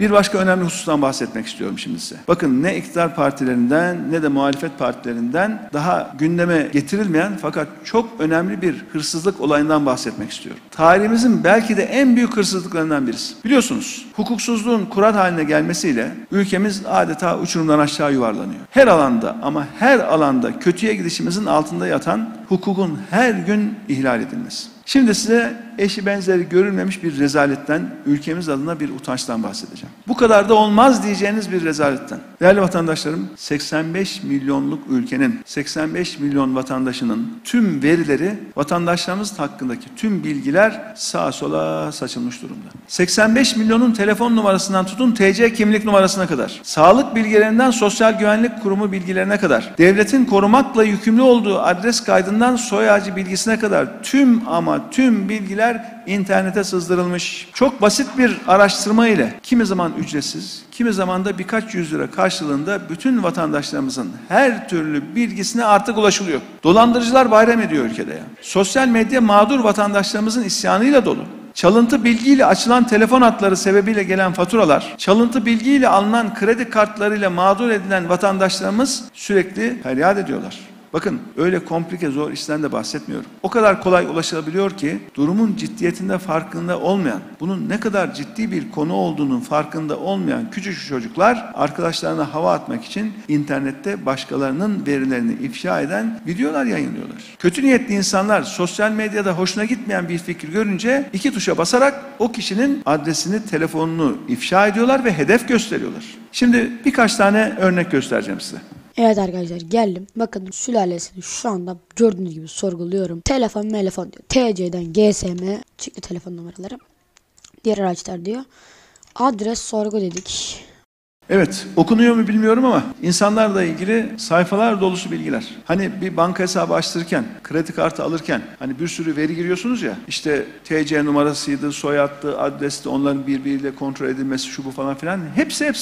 Bir başka önemli husustan bahsetmek istiyorum şimdi size. Bakın, ne iktidar partilerinden ne de muhalefet partilerinden daha gündeme getirilmeyen fakat çok önemli bir hırsızlık olayından bahsetmek istiyorum. Tarihimizin belki de en büyük hırsızlıklarından birisi. Biliyorsunuz, hukuksuzluğun kural haline gelmesiyle ülkemiz adeta uçurumdan aşağı yuvarlanıyor. Her alanda ama her alanda kötüye gidişimizin altında yatan hukukun her gün ihlal edilmesi. Şimdi size eşi benzeri görülmemiş bir rezaletten, ülkemiz adına bir utançtan bahsedeceğim. Bu kadar da olmaz diyeceğiniz bir rezaletten. Değerli vatandaşlarım, 85 milyonluk ülkenin, 85 milyon vatandaşının tüm verileri, vatandaşlarımız hakkındaki tüm bilgiler sağa sola saçılmış durumda. 85 milyonun telefon numarasından tutun TC kimlik numarasına kadar, sağlık bilgilerinden sosyal güvenlik kurumu bilgilerine kadar, devletin korumakla yükümlü olduğu adres kaydından soy ağacı bilgisine kadar tüm ama tüm bilgiler internete sızdırılmış. Çok basit bir araştırma ile kimi zaman ücretsiz, kimi zaman da birkaç yüz lira karşılığında bütün vatandaşlarımızın her türlü bilgisine artık ulaşılıyor. Dolandırıcılar bayram ediyor ülkede ya. Sosyal medya mağdur vatandaşlarımızın isyanıyla dolu. Çalıntı bilgiyle açılan telefon hatları sebebiyle gelen faturalar, çalıntı bilgiyle alınan kredi kartlarıyla mağdur edilen vatandaşlarımız sürekli feryat ediyorlar. Bakın, öyle komplike zor işten de bahsetmiyorum. O kadar kolay ulaşılabiliyor ki durumun ciddiyetinde farkında olmayan, bunun ne kadar ciddi bir konu olduğunun farkında olmayan küçücük çocuklar arkadaşlarına hava atmak için internette başkalarının verilerini ifşa eden videolar yayınlıyorlar. Kötü niyetli insanlar sosyal medyada hoşuna gitmeyen bir fikir görünce iki tuşa basarak o kişinin adresini, telefonunu ifşa ediyorlar ve hedef gösteriyorlar. Şimdi birkaç tane örnek göstereceğim size. Evet arkadaşlar, geldim. Bakın, sülalesini şu anda gördüğünüz gibi sorguluyorum. Telefon diyor. TC'den GSM çıktı telefon numaraları. Diğer araçlar diyor. Adres sorgu dedik. Evet, okunuyor mu bilmiyorum ama insanlarla ilgili sayfalar dolusu bilgiler. Hani bir banka hesabı açtırırken, kredi kartı alırken hani bir sürü veri giriyorsunuz ya, işte TC numarasıydı, soyaddı, adresti, onların birbiriyle kontrol edilmesi, şu bu falan filan, hepsi.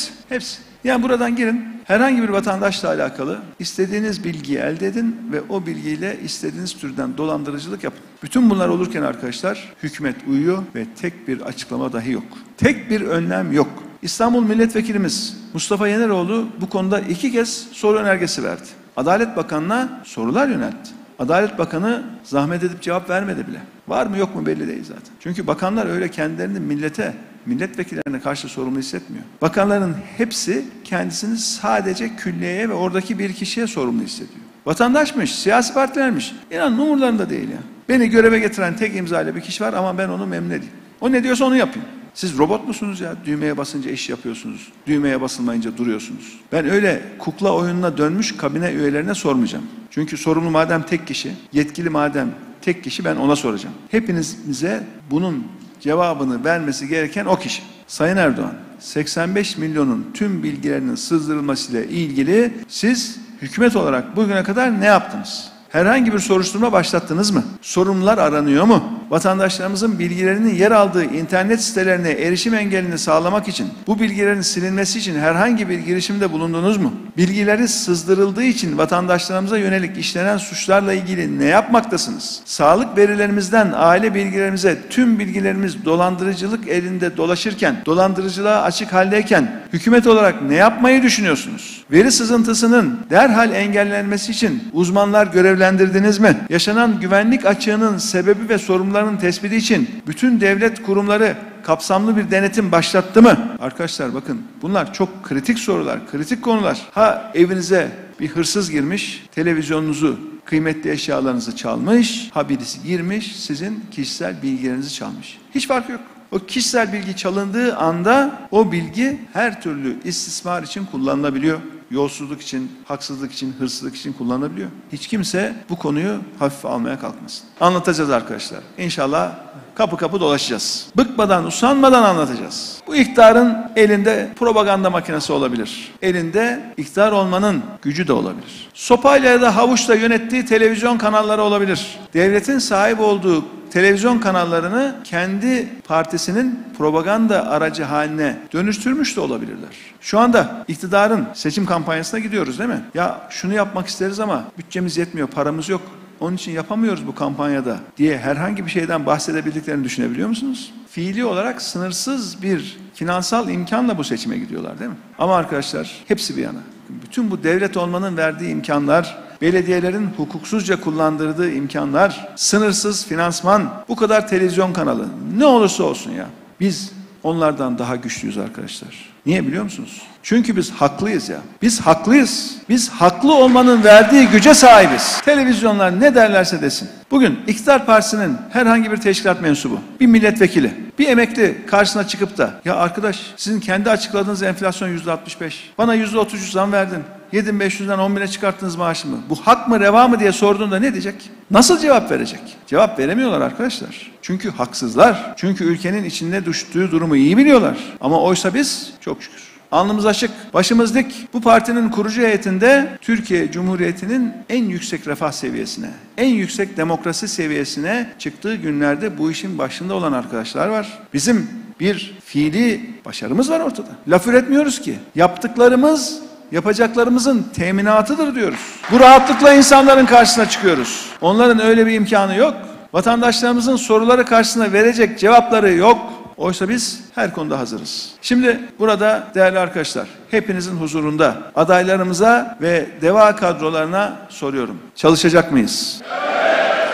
Yani buradan girin, herhangi bir vatandaşla alakalı istediğiniz bilgiyi elde edin ve o bilgiyle istediğiniz türden dolandırıcılık yapın. Bütün bunlar olurken arkadaşlar, hükümet uyuyor ve tek bir açıklama dahi yok. Tek bir önlem yok. İstanbul Milletvekilimiz Mustafa Yeneroğlu bu konuda 2 kez soru önergesi verdi. Adalet Bakanı'na sorular yöneltti. Adalet Bakanı zahmet edip cevap vermedi bile. Var mı yok mu belli değil zaten. Çünkü bakanlar öyle kendilerini millete, milletvekillerine karşı sorumlu hissetmiyor. Bakanların hepsi kendisini sadece külliyeye ve oradaki bir kişiye sorumlu hissediyor. Vatandaşmış, siyasi partilermiş, İnanın umurlarında değil ya. Beni göreve getiren tek imzayla bir kişi var ama ben onu memnun edeyim. O ne diyorsa onu yapayım. Siz robot musunuz ya? Düğmeye basınca iş yapıyorsunuz, düğmeye basılmayınca duruyorsunuz. Ben öyle kukla oyununa dönmüş kabine üyelerine sormayacağım. Çünkü sorumlu madem tek kişi, yetkili madem tek kişi, ben ona soracağım. Hepinize bunun cevabını vermesi gereken o kişi. Sayın Erdoğan, 85 milyonun tüm bilgilerinin sızdırılmasıyla ilgili siz hükümet olarak bugüne kadar ne yaptınız? Herhangi bir soruşturma başlattınız mı? Sorumlular aranıyor mu? Vatandaşlarımızın bilgilerinin yer aldığı internet sitelerine erişim engelini sağlamak için, bu bilgilerin silinmesi için herhangi bir girişimde bulundunuz mu? Bilgileri sızdırıldığı için vatandaşlarımıza yönelik işlenen suçlarla ilgili ne yapmaktasınız? Sağlık verilerimizden aile bilgilerimize, tüm bilgilerimiz dolandırıcılık elinde dolaşırken, dolandırıcılığa açık haldeyken hükümet olarak ne yapmayı düşünüyorsunuz? Veri sızıntısının derhal engellenmesi için uzmanlar görevlendirdiniz mi? Yaşanan güvenlik açığının sebebi ve sorumlularının tespiti için bütün devlet kurumları kapsamlı bir denetim başlattı mı? Arkadaşlar bakın, bunlar çok kritik sorular, kritik konular. Ha evinize bir hırsız girmiş, televizyonunuzu, kıymetli eşyalarınızı çalmış, ha birisi girmiş, sizin kişisel bilgilerinizi çalmış. Hiç farkı yok. O kişisel bilgi çalındığı anda o bilgi her türlü istismar için kullanılabiliyor. Yolsuzluk için, haksızlık için, hırsızlık için kullanılabiliyor. Hiç kimse bu konuyu hafife almaya kalkmasın. Anlatacağız arkadaşlar. İnşallah kapı kapı dolaşacağız. Bıkmadan, usanmadan anlatacağız. Bu iktidarın elinde propaganda makinesi olabilir. Elinde iktidar olmanın gücü de olabilir. Sopayla ya da havuçla yönettiği televizyon kanalları olabilir. Devletin sahip olduğu televizyon kanallarını kendi partisinin propaganda aracı haline dönüştürmüş de olabilirler. Şu anda iktidarın seçim kampanyasına gidiyoruz değil mi? Ya şunu yapmak isteriz ama bütçemiz yetmiyor, paramız yok. Onun için yapamıyoruz bu kampanyada diye herhangi bir şeyden bahsedebildiklerini düşünebiliyor musunuz? Fiili olarak sınırsız bir finansal imkanla bu seçime gidiyorlar değil mi? Ama arkadaşlar hepsi bir yana. Bütün bu devlet olmanın verdiği imkanlar, belediyelerin hukuksuzca kullandırdığı imkanlar, sınırsız finansman, bu kadar televizyon kanalı, ne olursa olsun ya. Biz onlardan daha güçlüyüz arkadaşlar. Niye biliyor musunuz? Çünkü biz haklıyız ya. Biz haklıyız. Biz haklı olmanın verdiği güce sahibiz. Televizyonlar ne derlerse desin. Bugün İktidar Partisi'nin herhangi bir teşkilat mensubu, bir milletvekili, bir emekli karşısına çıkıp da ya arkadaş sizin kendi açıkladığınız enflasyon %65. Bana %33 zam verdin. 7500'den 10.000'e çıkarttınız maaşımı. Bu hak mı reva mı diye sorduğunda ne diyecek? Nasıl cevap verecek? Cevap veremiyorlar arkadaşlar. Çünkü haksızlar. Çünkü ülkenin içinde düştüğü durumu iyi biliyorlar. Ama oysa biz çok şükür alnımız açık, başımız dik. Bu partinin kurucu heyetinde Türkiye Cumhuriyeti'nin en yüksek refah seviyesine, en yüksek demokrasi seviyesine çıktığı günlerde bu işin başında olan arkadaşlar var. Bizim bir fiili başarımız var ortada. Laf üretmiyoruz ki. Yaptıklarımız yapacaklarımızın teminatıdır diyoruz. Bu rahatlıkla insanların karşısına çıkıyoruz. Onların öyle bir imkanı yok. Vatandaşlarımızın soruları karşısına verecek cevapları yok. Oysa biz her konuda hazırız. Şimdi burada değerli arkadaşlar, hepinizin huzurunda adaylarımıza ve DEVA kadrolarına soruyorum. Çalışacak mıyız? Evet.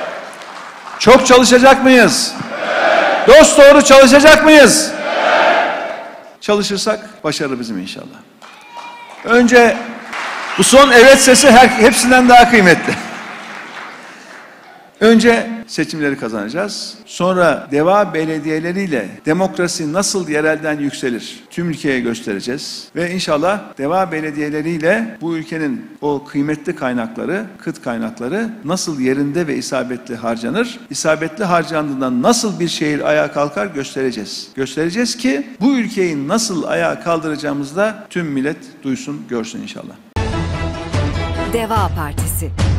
Çok çalışacak mıyız? Evet. Dosdoğru çalışacak mıyız? Evet. Çalışırsak başarı bizim inşallah. Önce bu son evet sesi hepsinden daha kıymetli. Önce seçimleri kazanacağız. Sonra DEVA belediyeleriyle demokrasi nasıl yerelden yükselir tüm ülkeye göstereceğiz. Ve inşallah DEVA belediyeleriyle bu ülkenin o kıymetli kaynakları, kıt kaynakları nasıl yerinde ve isabetli harcanır, isabetli harcandığından nasıl bir şehir ayağa kalkar göstereceğiz. Göstereceğiz ki bu ülkeyi nasıl ayağa kaldıracağımızı da tüm millet duysun, görsün inşallah. DEVA Partisi.